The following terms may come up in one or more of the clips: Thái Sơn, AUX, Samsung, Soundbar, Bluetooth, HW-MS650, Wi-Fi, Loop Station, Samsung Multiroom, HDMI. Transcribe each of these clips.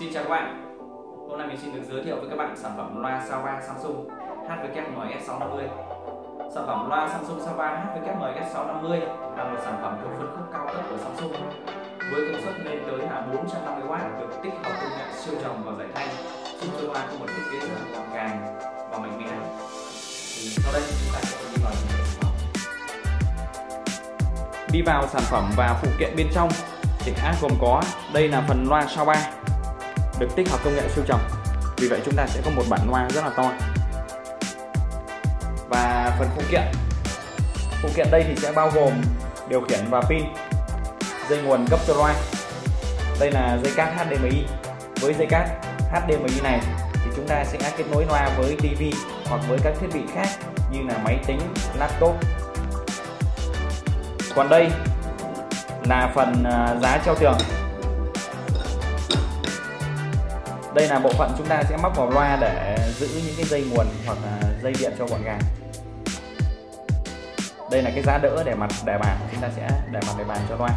Xin chào các bạn. Hôm nay mình xin được giới thiệu với các bạn sản phẩm loa Soundbar Samsung HW-MS650. Sản phẩm loa Samsung Soundbar HW-MS650 là một sản phẩm thuộc phân khúc cao cấp của Samsung với công suất lên tới là 450W, được tích hợp công nghệ siêu trầm và giải thanh, giúp cho loa có một thiết kế rất là gọn gàng và mạnh mẽ. Sau đây chúng ta sẽ đi vào sản phẩm và phụ kiện bên trong. Thì gồm có đây là phần loa Soundbar được tích hợp công nghệ siêu trầm, vì vậy chúng ta sẽ có một bản loa rất là to. Và phần phụ kiện đây thì sẽ bao gồm điều khiển và pin, dây nguồn cấp cho loa, đây là dây cáp HDMI. Với dây cáp HDMI này thì chúng ta sẽ kết nối loa với TV hoặc với các thiết bị khác như là máy tính, laptop. Còn đây là phần giá treo tường. Đây là bộ phận chúng ta sẽ móc vào loa để giữ những cái dây nguồn hoặc là dây điện cho gọn gàng. Đây là cái giá đỡ để mặt để bàn, chúng ta sẽ để mặt để bàn cho loa.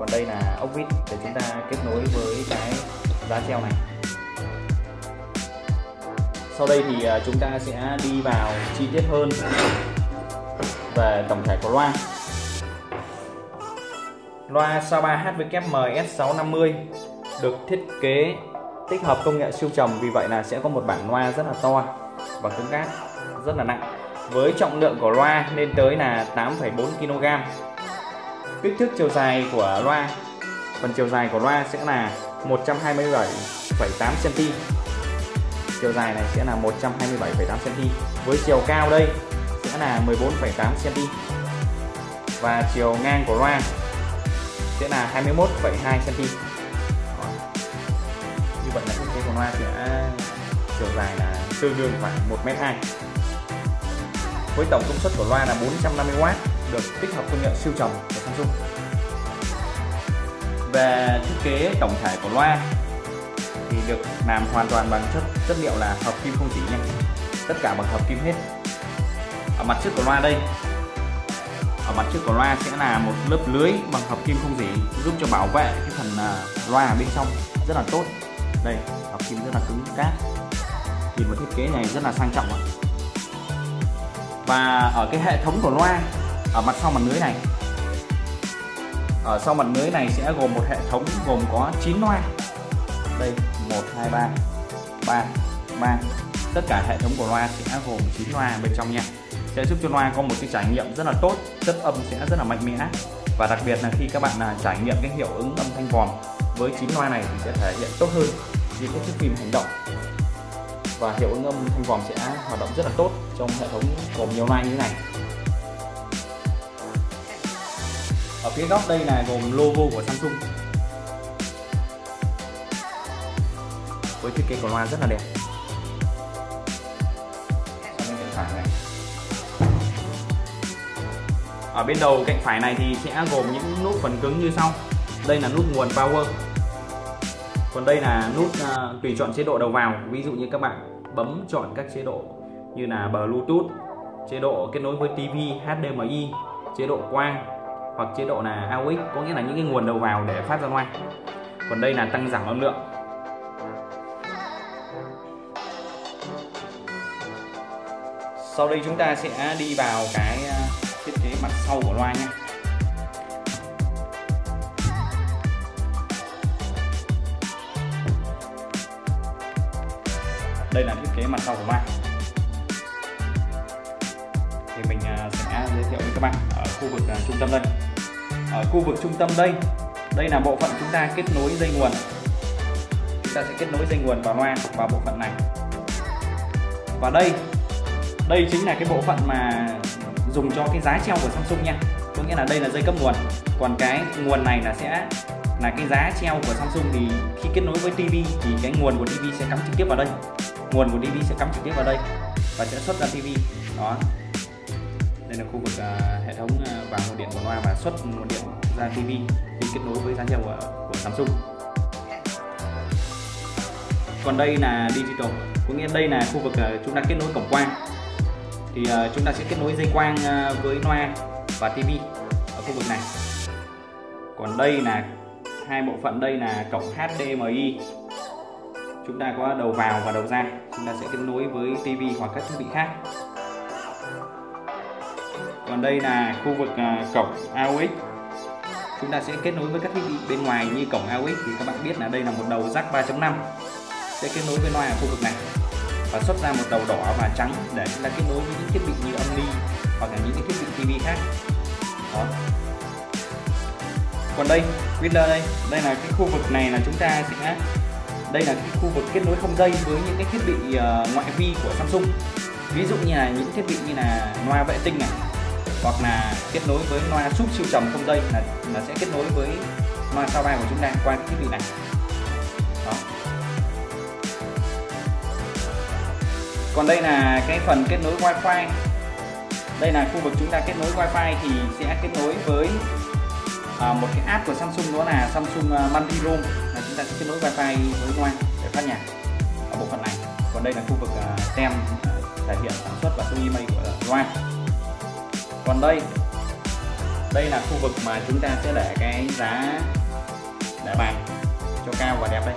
Còn đây là ốc vít để chúng ta kết nối với cái giá treo này. Sau đây thì chúng ta sẽ đi vào chi tiết hơn về tổng thể của loa. Loa Soundbar HW-MS650 được thiết kế tích hợp công nghệ siêu trầm, vì vậy là sẽ có một bản loa rất là to và cứng cáp, rất là nặng. Với trọng lượng của loa lên tới là 8,4 kg. Kích thước chiều dài của loa, phần chiều dài của loa sẽ là 127,8 cm. Chiều dài này sẽ là 127,8 cm. Với chiều cao đây sẽ là 14,8 cm. Và chiều ngang của loa sẽ là 21,2 cm. Như vậy là thiết kế của loa sẽ chiều dài là tương đương khoảng 1,2 m. Với tổng công suất của loa là 450W, được tích hợp công nghệ siêu trầm của Samsung. Về thiết kế tổng thể của loa thì được làm hoàn toàn bằng chất liệu là hợp kim không chỉ nha, tất cả bằng hợp kim hết. Ở mặt trước của loa đây, ở mặt trước của loa sẽ là một lớp lưới bằng hợp kim không rỉ, giúp cho bảo vệ cái phần loa ở bên trong rất là tốt. Đây, hợp kim rất là cứng cáp, nhìn một thiết kế này rất là sang trọng rồi. Và ở cái hệ thống của loa ở mặt sau mặt lưới này, ở sau mặt lưới này sẽ gồm một hệ thống gồm có 9 loa. Đây, 1, 2, 3, 3, 3. Tất cả hệ thống của loa sẽ gồm 9 loa bên trong nha, sẽ giúp cho loa có một cái trải nghiệm rất là tốt, chất âm sẽ rất là mạnh mẽ. Và đặc biệt là khi các bạn trải nghiệm cái hiệu ứng âm thanh vòm với 9 loa này thì sẽ thể hiện tốt hơn trên các chiếc phim hành động, và hiệu ứng âm thanh vòm sẽ hoạt động rất là tốt trong hệ thống gồm nhiều loa như thế này. Ở phía góc đây là gồm logo của Samsung. Với thiết kế của loa rất là đẹp. Ở bên đầu cạnh phải này thì sẽ gồm những nút phần cứng như sau. Đây là nút nguồn power. Còn đây là nút tùy chọn chế độ đầu vào. Ví dụ như các bạn bấm chọn các chế độ như là Bluetooth, chế độ kết nối với TV, HDMI, chế độ quang hoặc chế độ là AUX, có nghĩa là những cái nguồn đầu vào để phát ra loa. Còn đây là tăng giảm âm lượng. Sau đây chúng ta sẽ đi vào cái thiết kế mặt sau của loa nha. Đây là thiết kế mặt sau của loa. Thì mình sẽ giới thiệu với các bạn ở khu vực trung tâm đây. Ở khu vực trung tâm đây, đây là bộ phận chúng ta kết nối dây nguồn. Chúng ta sẽ kết nối dây nguồn vào loa vào bộ phận này. Và đây chính là cái bộ phận mà dùng cho cái giá treo của Samsung nha, có nghĩa là đây là dây cấp nguồn, còn cái nguồn này là sẽ là cái giá treo của Samsung. Thì khi kết nối với TV thì cái nguồn của TV sẽ cắm trực tiếp vào đây, nguồn của TV sẽ cắm trực tiếp vào đây và sẽ xuất ra TV đó. Đây là khu vực hệ thống vào nguồn điện của loa và xuất nguồn điện ra TV khi kết nối với giá treo của Samsung. Còn đây là digital, có nghĩa đây là khu vực chúng ta kết nối cổng quang. Thì chúng ta sẽ kết nối dây quang với loa và TV ở khu vực này. Còn đây là hai bộ phận, đây là cổng HDMI Chúng ta có đầu vào và đầu ra, chúng ta sẽ kết nối với TV hoặc các thiết bị khác. Còn đây là khu vực cổng AUX. Chúng ta sẽ kết nối với các thiết bị bên ngoài như cổng AUX, thì các bạn biết là đây là một đầu jack 3.5 sẽ kết nối bên ngoài ở khu vực này và xuất ra một đầu đỏ và trắng để chúng ta kết nối với những thiết bị như âm ly hoặc là những cái thiết bị TV khác. Đó. Còn đây, Wheeler đây là cái khu vực này là chúng ta sẽ, đây là cái khu vực kết nối không dây với những cái thiết bị ngoại vi của Samsung. Ví dụ như là những thiết bị như là loa vệ tinh này, hoặc là kết nối với loa súp siêu trầm không dây là sẽ kết nối với loa Soundbar của chúng ta qua cái thiết bị này. Đó. Còn đây là cái phần kết nối Wi-Fi. Đây là khu vực chúng ta kết nối Wi-Fi thì sẽ kết nối với một cái app của Samsung, đó là Samsung Multiroom, là chúng ta sẽ kết nối Wi-Fi với loa để phát nhạc ở bộ phận này. Còn đây là khu vực tem thể hiện sản xuất và số email của loa. Còn đây là khu vực mà chúng ta sẽ để cái giá để bàn cho cao và đẹp đây.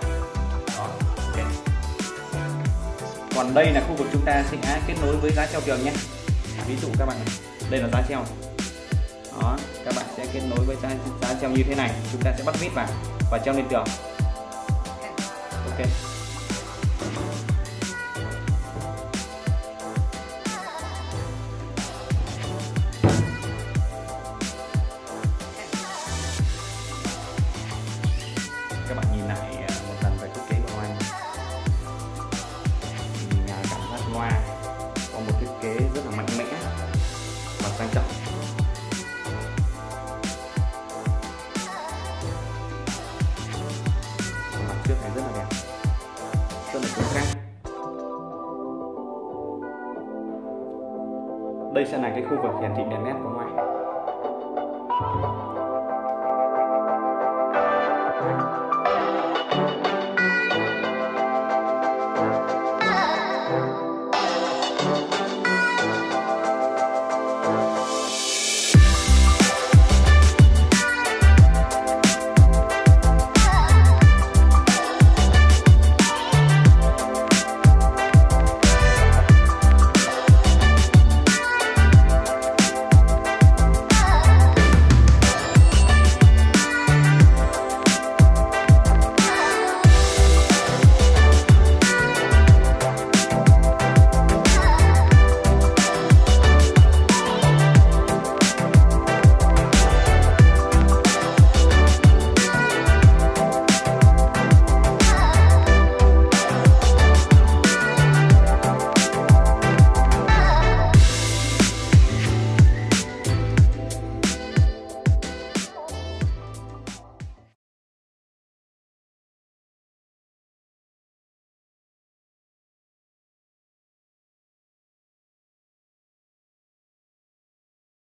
Đó, okay. Còn đây là khu vực chúng ta sẽ kết nối với giá treo tường nhé. Ví dụ các bạn này, đây là giá treo. Đó, các bạn sẽ kết nối với giá treo như thế này, chúng ta sẽ bắt vít vào và treo lên tường. Ok. Các bạn nhìn lại một lần về thiết kế của loa, thì cảm giác loa có một thiết kế rất là mạnh mẽ và sang trọng. Mặt trước này rất là đẹp, rất là cứng cáp. Đây sẽ là cái khu vực hiển thị đèn led của loa.